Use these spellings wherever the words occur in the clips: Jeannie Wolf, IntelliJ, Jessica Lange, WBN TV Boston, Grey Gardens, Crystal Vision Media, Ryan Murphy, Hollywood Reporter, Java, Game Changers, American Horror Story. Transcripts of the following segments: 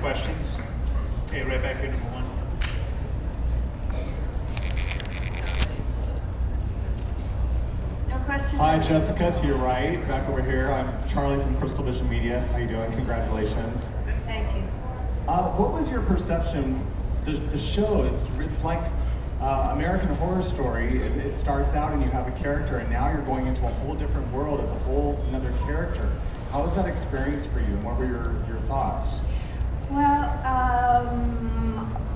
Questions? Okay, right back here, number one. No questions. Hi, Jessica, to your right, back over here. I'm Charlie from Crystal Vision Media. How you doing? Congratulations. Thank you. What was your perception? The show, it's like American Horror Story. It starts out and you have a character, and now you're going into a whole different world as a whole another character. How was that experience for you, and what were your thoughts? Well,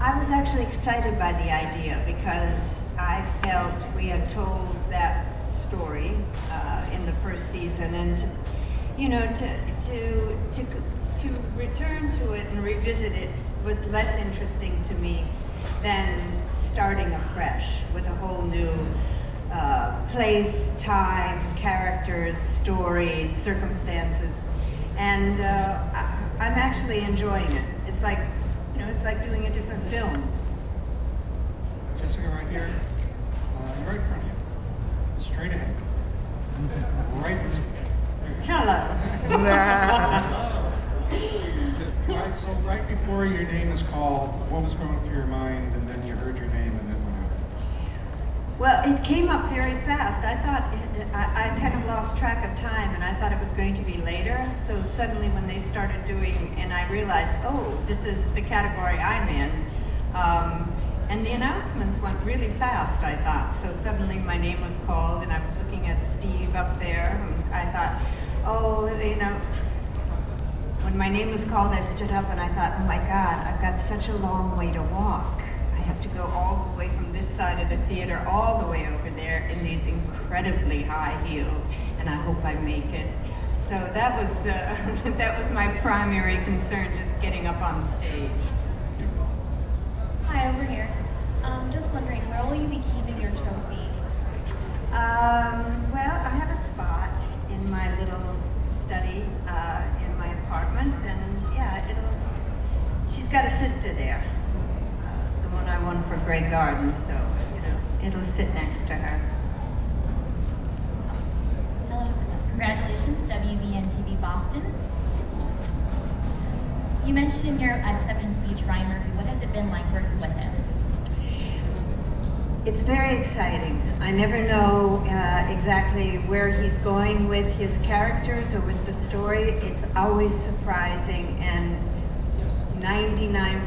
I was actually excited by the idea because I felt we had told that story in the first season, and to, you know, to return to it and revisit it was less interesting to me than starting afresh with a whole new place, time, characters, stories, circumstances, and I'm actually enjoying it. It's like, you know, it's like doing a different film. Jessica, right here, right in front of you, straight ahead, right this way. Hello. All right, so right before your name is called, what was going through your mind, and then you heard your name, and then what happened? Well, it came up very fast. I thought, I kind of lost track of time, and I thought it was going to be later, so suddenly when they started doing, and I realized, oh, this is the category I'm in, and the announcements went really fast, I thought. So suddenly my name was called, and I was looking at Steve up there, and I thought, oh, you know, when my name was called, I stood up and I thought, oh my God, I've got such a long way to walk. I have to go all the way from this side of the theater all the way over there in these incredibly high heels, and I hope I make it. So that was that was my primary concern, just getting up on stage. Hi, over here. Just wondering, where will you be keeping your trophy? Well, I have a spot in my little study in my apartment, and yeah, it'll. She's got a sister there. I won for Grey Gardens, so you know it'll sit next to her. Hello, congratulations, WBN TV Boston. You mentioned in your acceptance speech Ryan Murphy. What has it been like working with him? It's very exciting. I never know exactly where he's going with his characters or with the story. It's always surprising, and 99%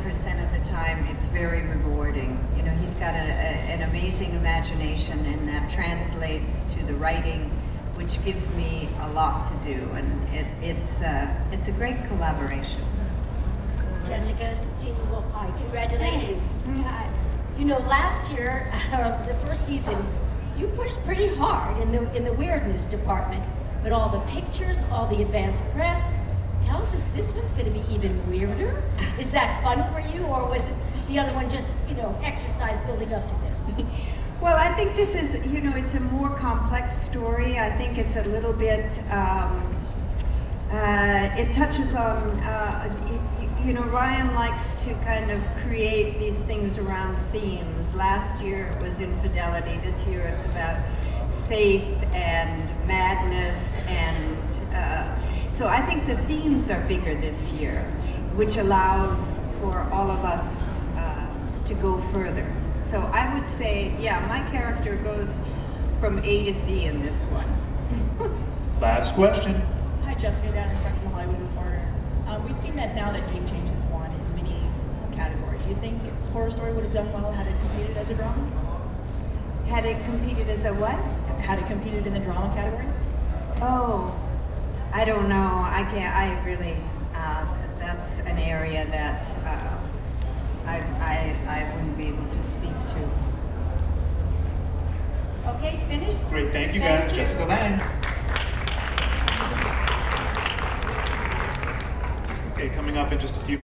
of the time, it's very rewarding. You know, he's got an amazing imagination, and that translates to the writing, which gives me a lot to do. And it's a great collaboration. Jessica, Jeannie Wolf, hi. Congratulations. Hi. You know, last year, the first season, you pushed pretty hard in the weirdness department, but all the pictures, all the advanced press. Tell us if this one's going to be even weirder. Is that fun for you, or was it the other one just, you know, exercise building up to this? Well, I think this is, you know, it's a more complex story. I think it's a little bit, it touches on, you know, Ryan likes to kind of create these things around themes. Last year it was infidelity. This year it's about faith and madness and, so I think the themes are bigger this year, which allows for all of us to go further. So I would say, yeah, my character goes from A to Z in this one. Last question. Hi, Jessica, down in front from the Hollywood Reporter. We've seen that now that Game Changers won in many categories. Do you think Horror Story would have done well had it competed as a drama? Had it competed as a what? Had it competed in the drama category? Oh. I don't know. I can't. I really. That's an area that I wouldn't be able to speak to. Okay, finished. Great. Thank you, guys. Jessica Lange. Okay, coming up in just a few.